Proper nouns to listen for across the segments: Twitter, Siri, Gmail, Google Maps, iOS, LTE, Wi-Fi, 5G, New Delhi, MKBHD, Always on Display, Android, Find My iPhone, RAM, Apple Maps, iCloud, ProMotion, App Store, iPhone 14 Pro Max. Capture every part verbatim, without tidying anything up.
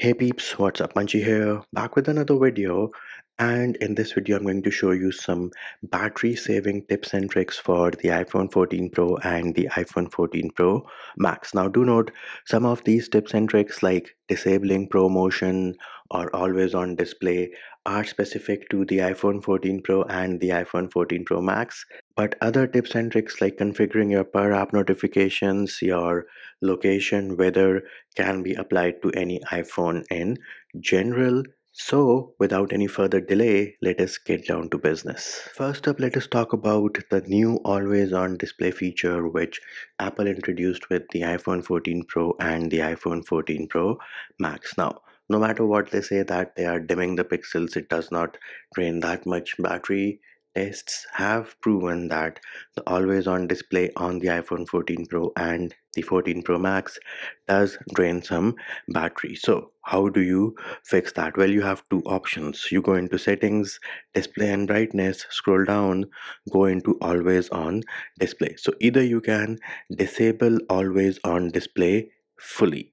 Hey peeps, what's up? Manchi here, back with another video, and in this video I'm going to show you some battery saving tips and tricks for the iPhone fourteen Pro and the iPhone fourteen Pro Max. Now do note, some of these tips and tricks like disabling ProMotion or always on display are specific to the iPhone fourteen Pro and the iPhone fourteen Pro Max. But other tips and tricks like configuring your per app notifications, your location, weather can be applied to any iPhone in general. So without any further delay, let us get down to business. First up, let us talk about the new always on display feature which Apple introduced with the iPhone fourteen Pro and the iPhone fourteen Pro Max. Now, no matter what they say that they are dimming the pixels, it does not drain that much battery. Tests have proven that the always on display on the iPhone fourteen Pro and the fourteen Pro Max does drain some battery. So how do you fix that? Well, you have two options. You go into settings, display and brightness, scroll down, go into always on display. So either you can disable always on display fully,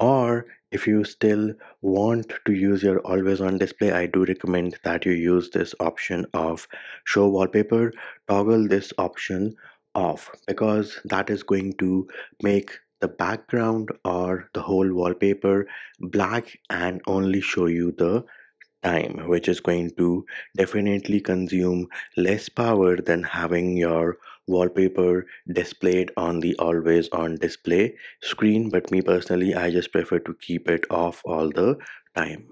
or if you still want to use your always on display, I do recommend that you use this option of show wallpaper. Toggle this option off because that is going to make the background or the whole wallpaper black and only show you the time, which is going to definitely consume less power than having your wallpaper displayed on the always on display screen. But me personally, I just prefer to keep it off all the time.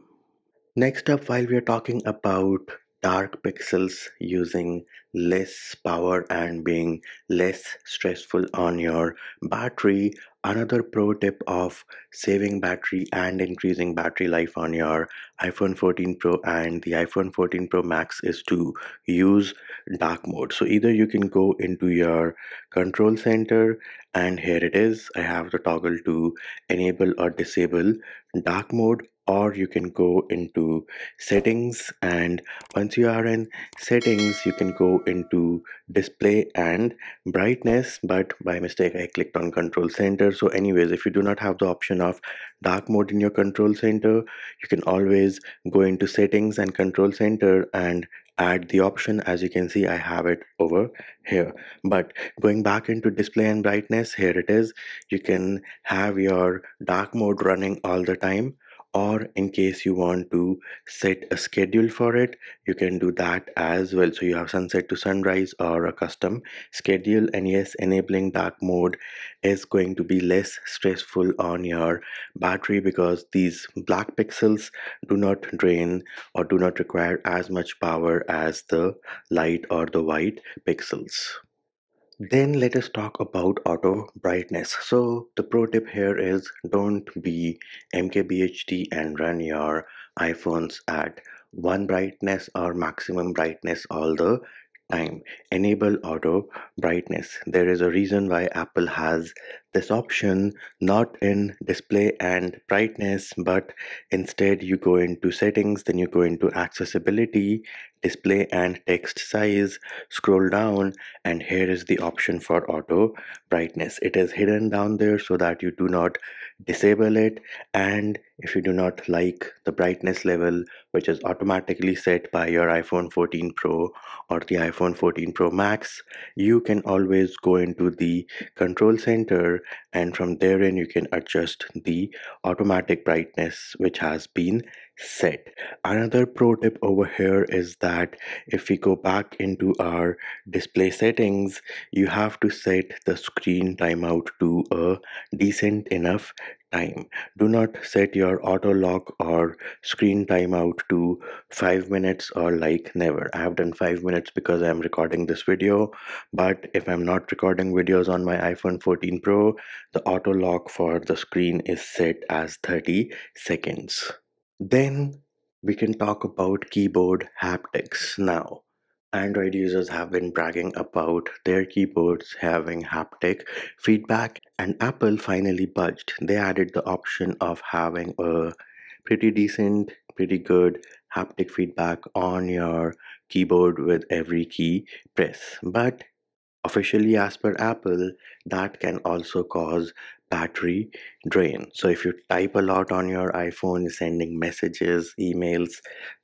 Next up, while we are talking about dark pixels using less power and being less stressful on your battery, another pro tip of saving battery and increasing battery life on your iPhone fourteen Pro and the iPhone fourteen Pro Max is to use dark mode. So either you can go into your control center, and here it is. I have the toggle to enable or disable dark mode, or you can go into settings, and once you are in settings you can go into display and brightness. But by mistake I clicked on control center. So anyways, if you do not have the option of dark mode in your control center, you can always go into settings and control center and add the option. As you can see, I have it over here. But going back into display and brightness, here it is. You can have your dark mode running all the time, or in case you want to set a schedule for it, you can do that as well. So you have sunset to sunrise or a custom schedule. And yes, enabling dark mode is going to be less stressful on your battery because these black pixels do not drain or do not require as much power as the light or the white pixels. Then let us talk about auto brightness. So the pro tip here is don't be M K B H D and run your iPhones at one brightness or maximum brightness all the time. Enable auto brightness. There is a reason why Apple has this option not in display and brightness, but instead you go into settings, then you go into accessibility, display and text size, scroll down, and here is the option for auto brightness. It is hidden down there so that you do not disable it, and if you do not like the brightness level which is automatically set by your iPhone fourteen Pro or the iPhone fourteen Pro Max, you can always go into the control center, and from therein you can adjust the automatic brightness which has been set. Another pro tip over here is that if we go back into our display settings, you have to set the screen timeout to a decent enough time. Do not set your auto lock or screen timeout to five minutes or like never. I have done five minutes because I am recording this video, but if I'm not recording videos on my iPhone fourteen Pro, the auto lock for the screen is set as thirty seconds. Then we can talk about keyboard haptics. Now, Android users have been bragging about their keyboards having haptic feedback, and Apple finally budged. They added the option of having a pretty decent, pretty good haptic feedback on your keyboard with every key press. But officially, as per Apple, that can also cause battery drain. So if you type a lot on your iPhone, sending messages, emails,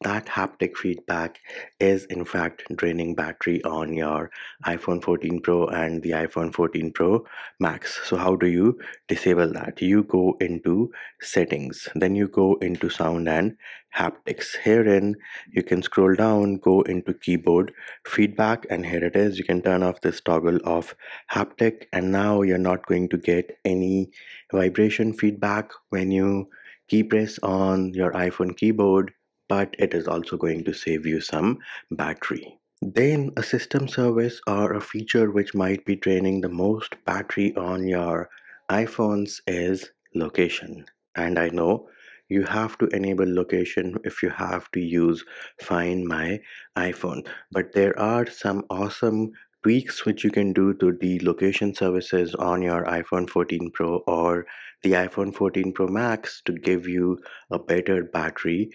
that haptic feedback is in fact draining battery on your iPhone fourteen Pro and the iPhone fourteen Pro Max. So how do you disable that? You go into settings, then you go into sound and haptics. Herein you can scroll down, go into keyboard feedback, and here it is. You can turn off this toggle of haptic, and now you're not going to get any vibration feedback when you key press on your iPhone keyboard, but it is also going to save you some battery. Then a system service or a feature which might be draining the most battery on your iPhones is location. And I know you have to enable location if you have to use Find My iPhone, but there are some awesome tweaks which you can do to the location services on your iPhone fourteen Pro or the iPhone fourteen Pro Max to give you a better battery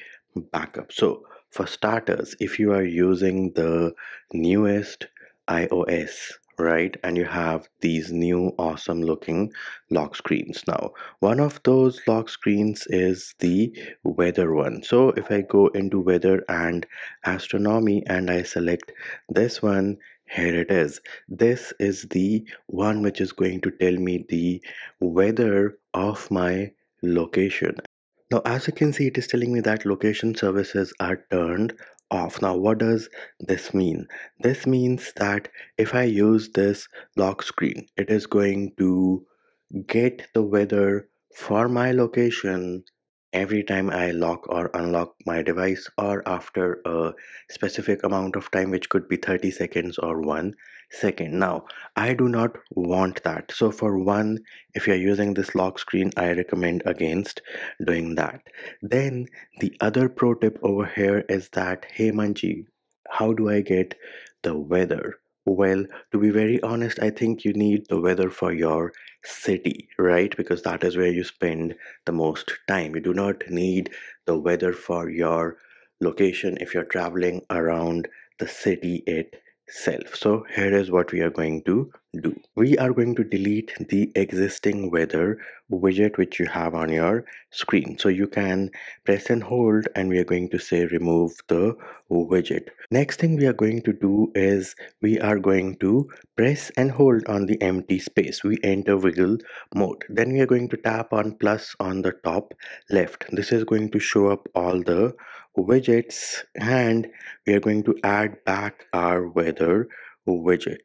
backup. So for starters, if you are using the newest iOS, right, and you have these new awesome looking lock screens. Now one of those lock screens is the weather one. So if I go into weather and astronomy and I select this one, here it is. This is the one which is going to tell me the weather of my location. Now as you can see, it is telling me that location services are turned off. Now what does this mean? This means that if I use this lock screen, it is going to get the weather for my location every time I lock or unlock my device, or after a specific amount of time, which could be thirty seconds or one second. Now I do not want that. So for one, if you're using this lock screen, I recommend against doing that. Then the other pro tip over here is that, hey Manji, how do I get the weather? Well, to be very honest, I think you need the weather for your city, right? Because that is where you spend the most time. You do not need the weather for your location if you're traveling around the city itself. So here is what we are going to do. We are going to delete the existing weather widget which you have on your screen. So you can press and hold, and we are going to say remove the widget. Next thing we are going to do is we are going to press and hold on the empty space. We enter wiggle mode. Then we are going to tap on plus on the top left. This is going to show up all the widgets, and we are going to add back our weather widget.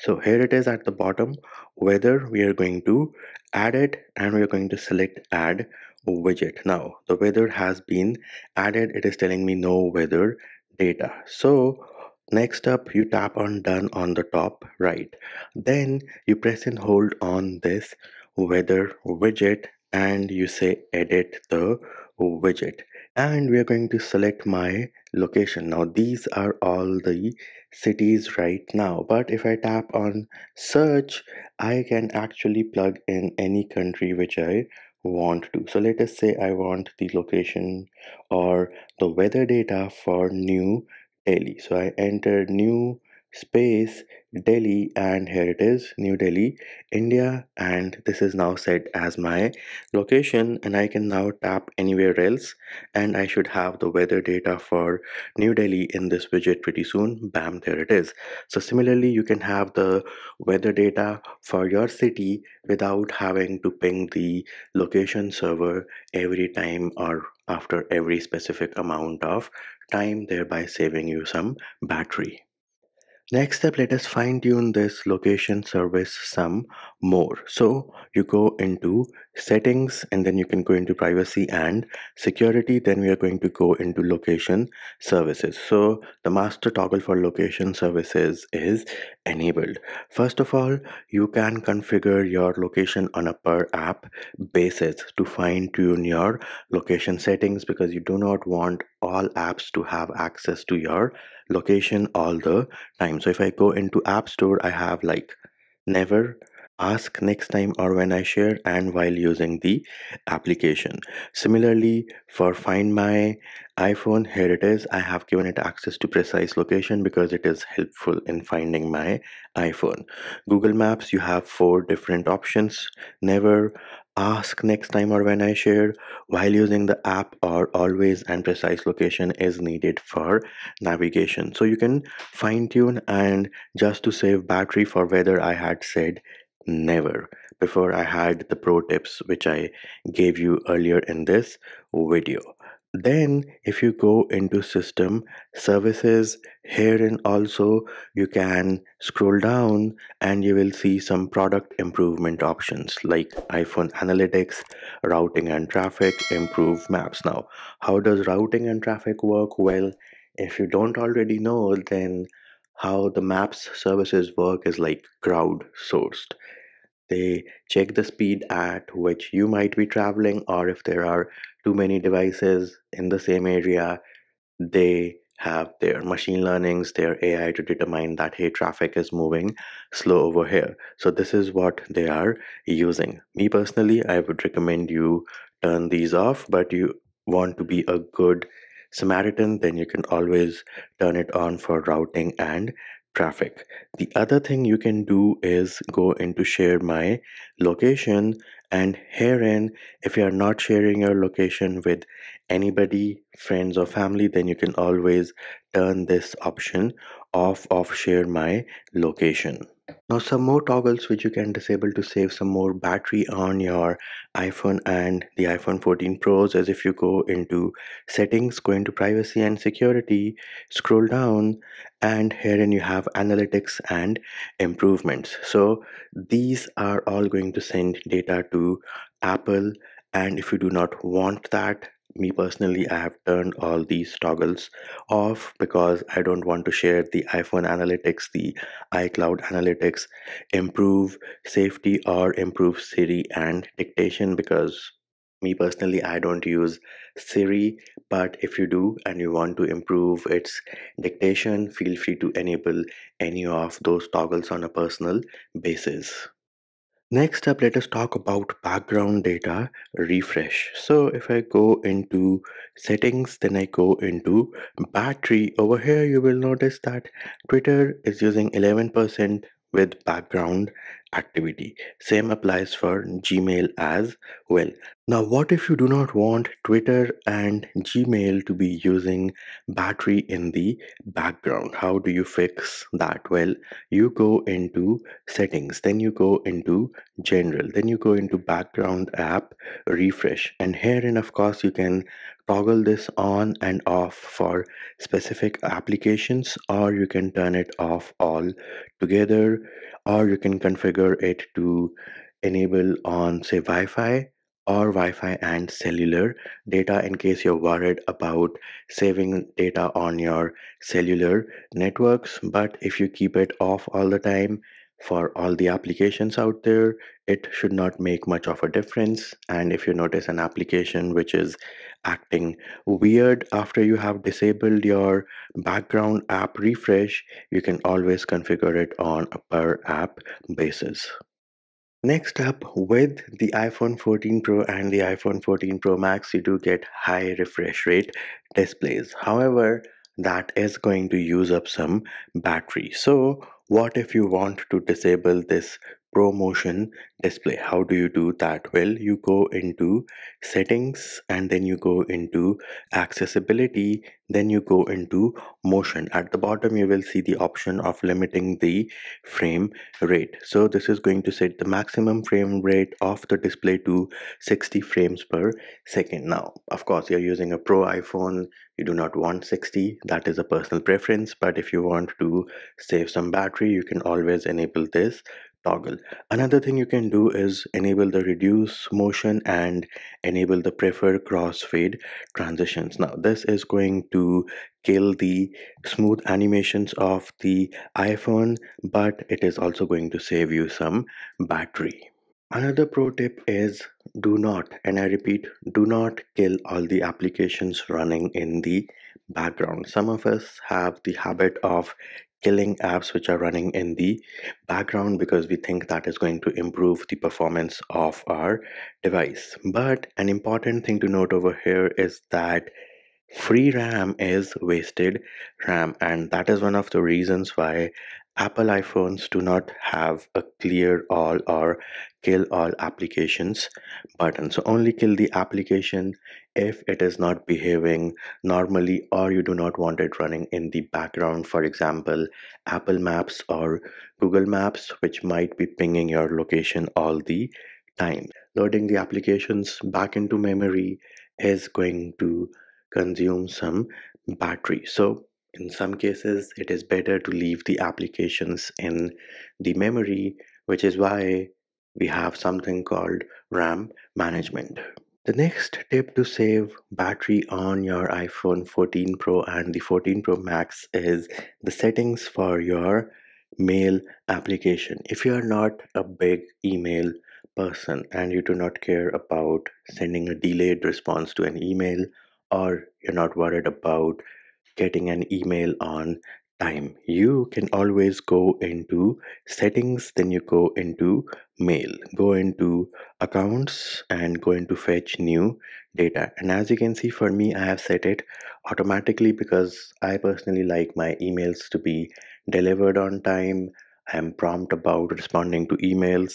So here it is at the bottom, weather. We are going to add it, and we are going to select add widget. Now the weather has been added. It is telling me no weather data. So next up, you tap on done on the top right. Then you press and hold on this weather widget, and you say edit the widget, and we are going to select my location. Now these are all the cities right now, but if I tap on search, I can actually plug in any country which I want to. So let us say I want the location or the weather data for New Delhi. So I enter New space Delhi, and here it is, New Delhi, India, and this is now set as my location, and I can now tap anywhere else, and I should have the weather data for New Delhi in this widget pretty soon. Bam, there it is. So similarly, you can have the weather data for your city without having to ping the location server every time or after every specific amount of time, thereby saving you some battery. Next step, let us fine tune this location service some more. So you go into settings, and then you can go into privacy and security. Then we are going to go into location services. So the master toggle for location services is enabled. First of all, you can configure your location on a per app basis to fine tune your location settings, because you do not want all apps to have access to your location all the time. So if I go into App Store, I have like never, Ask next time or when I share and while using the application. Similarly, for Find My iPhone, here it is. I have given it access to precise location because it is helpful in finding my iPhone. Google Maps, you have four different options. Never, ask next time or when I share, while using the app, or always, and precise location is needed for navigation. So you can fine tune, and just to save battery for weather, I had said never before. I had the pro tips which I gave you earlier in this video. Then if you go into system services, here and also you can scroll down and you will see some product improvement options like iPhone analytics, routing and traffic, improve maps. Now, how does routing and traffic work? Well, if you don't already know, then how the maps services work is like crowdsourced. They check the speed at which you might be traveling, or if there are too many devices in the same area, they have their machine learnings, their A I to determine that, hey, traffic is moving slow over here. So this is what they are using. Me personally, I would recommend you turn these off, but you want to be a good Samaritan, then you can always turn it on for routing and traffic. The other thing you can do is go into share my location, and herein, if you are not sharing your location with anybody, friends or family, then you can always turn this option off of share my location. Now, some more toggles which you can disable to save some more battery on your iPhone and the iPhone fourteen Pros is if you go into settings, go into privacy and security, scroll down, and herein you have analytics and improvements. So these are all going to send data to Apple, and if you do not want that, me personally, I have turned all these toggles off because I don't want to share the iPhone analytics, the iCloud analytics, improve safety, or improve Siri and dictation, because me personally, I don't use Siri. But if you do and you want to improve its dictation, feel free to enable any of those toggles on a personal basis. Next up, let us talk about background data refresh. So if I go into settings, then I go into battery. Over here, you will notice that Twitter is using eleven percent with background activity. Same applies for Gmail as well. Now, what if you do not want Twitter and Gmail to be using battery in the background? How do you fix that? Well, you go into settings, then you go into general, then you go into background app refresh, and herein, of course, you can toggle this on and off for specific applications, or you can turn it off all together, or you can configure it to enable on, say, Wi-Fi or Wi-Fi and cellular data in case you're worried about saving data on your cellular networks. But if you keep it off all the time for all the applications out there, it should not make much of a difference. And if you notice an application which is acting weird after you have disabled your background app refresh, you can always configure it on a per app basis. Next up, with the iPhone fourteen Pro and the iPhone fourteen Pro Max, you do get high refresh rate displays. However, that is going to use up some battery. So what if you want to disable this ProMotion display? How do you do that? Well, you go into settings, and then you go into accessibility, then you go into motion. At the bottom, you will see the option of limiting the frame rate. So this is going to set the maximum frame rate of the display to sixty frames per second. Now, of course, you're using a Pro iPhone, you do not want sixty. That is a personal preference, but if you want to save some battery, you can always enable this toggle. Another thing you can do is enable the reduce motion and enable the prefer crossfade transitions. Now, this is going to kill the smooth animations of the iPhone, but it is also going to save you some battery. Another pro tip is do not, and I repeat, do not kill all the applications running in the background. Some of us have the habit of killing apps which are running in the background because we think that is going to improve the performance of our device. But an important thing to note over here is that free RAM is wasted RAM, and that is one of the reasons why Apple iPhones do not have a clear all or kill all applications button. So only kill the application if it is not behaving normally or you do not want it running in the background. For example, Apple Maps or Google Maps, which might be pinging your location all the time. Loading the applications back into memory is going to consume some battery. So in some cases, it is better to leave the applications in the memory, which is why we have something called RAM management. The next tip to save battery on your iPhone fourteen Pro and the fourteen Pro Max is the settings for your mail application. If you are not a big email person and you do not care about sending a delayed response to an email, or you're not worried about getting an email on time, you can always go into settings, then you go into mail, go into accounts, and go into fetch new data. And as you can see, for me, I have set it automatically because I personally like my emails to be delivered on time. I am prompt about responding to emails,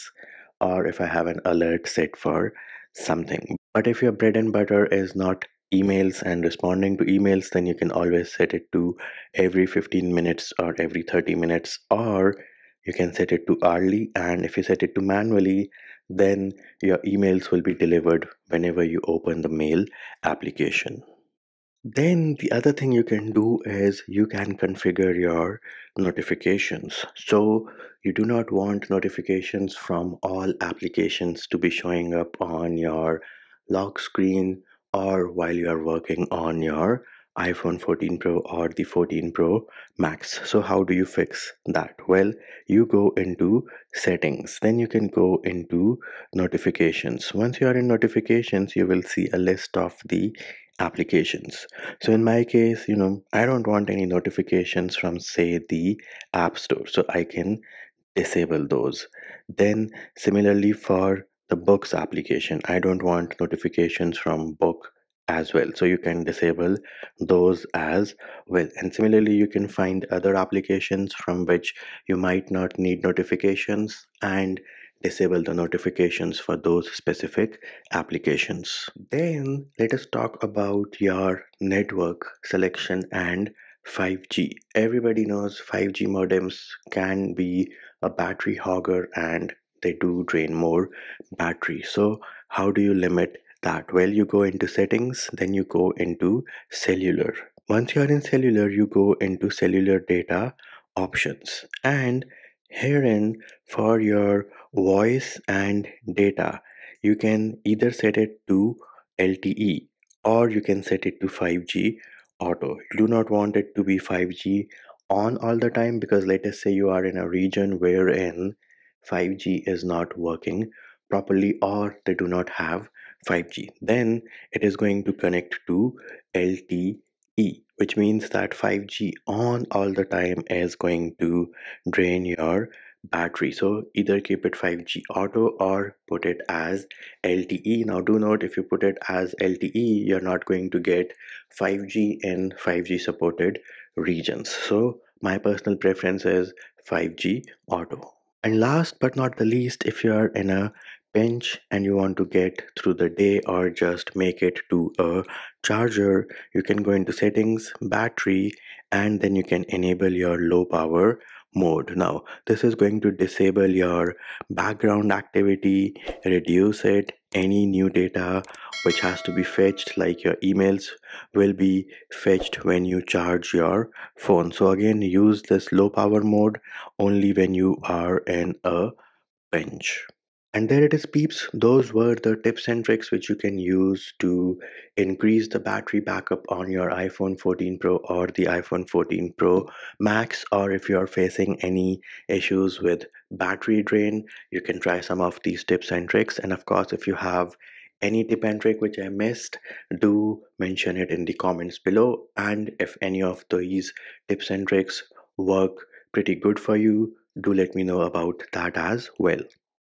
or if I have an alert set for something. But if your bread and butter is not emails and responding to emails, then you can always set it to every fifteen minutes or every thirty minutes, or you can set it to hourly. And if you set it to manually, then your emails will be delivered whenever you open the mail application. Then the other thing you can do is you can configure your notifications. So you do not want notifications from all applications to be showing up on your lock screen or while you are working on your iPhone fourteen Pro or the fourteen Pro Max. So how do you fix that? Well, you go into settings, then you can go into notifications. Once you are in notifications, you will see a list of the applications. So in my case, you know, I don't want any notifications from, say, the App Store, so I can disable those. Then similarly for the books application, I don't want notifications from book as well, so you can disable those as well. And similarly, you can find other applications from which you might not need notifications and disable the notifications for those specific applications. Then let us talk about your network selection and five G. Everybody knows five G modems can be a battery hogger and they do drain more battery. So how do you limit that? Well, you go into settings, then you go into cellular. Once you are in cellular, you go into cellular data options, and herein for your voice and data, you can either set it to L T E or you can set it to five G auto. You do not want it to be five G on all the time, because let us say you are in a region wherein five G is not working properly or they do not have five G, then it is going to connect to L T E, which means that five G on all the time is going to drain your battery. So either keep it five G auto or put it as L T E. Now do note, if you put it as L T E, you're not going to get five G in five G supported regions. So my personal preference is five G auto. And last but not the least, if you are in a pinch and you want to get through the day or just make it to a charger, you can go into settings, battery, and then you can enable your low power mode. Now this is going to disable your background activity, reduce it, any new data which has to be fetched, like your emails, will be fetched when you charge your phone. So again, use this low power mode only when you are in a pinch. And there it is, peeps. Those were the tips and tricks which you can use to increase the battery backup on your iPhone fourteen Pro or the iPhone fourteen Pro Max. Or if you are facing any issues with battery drain, you can try some of these tips and tricks. And of course, if you have any tip and trick which I missed, do mention it in the comments below. And if any of these tips and tricks work pretty good for you. Do let me know about that as well.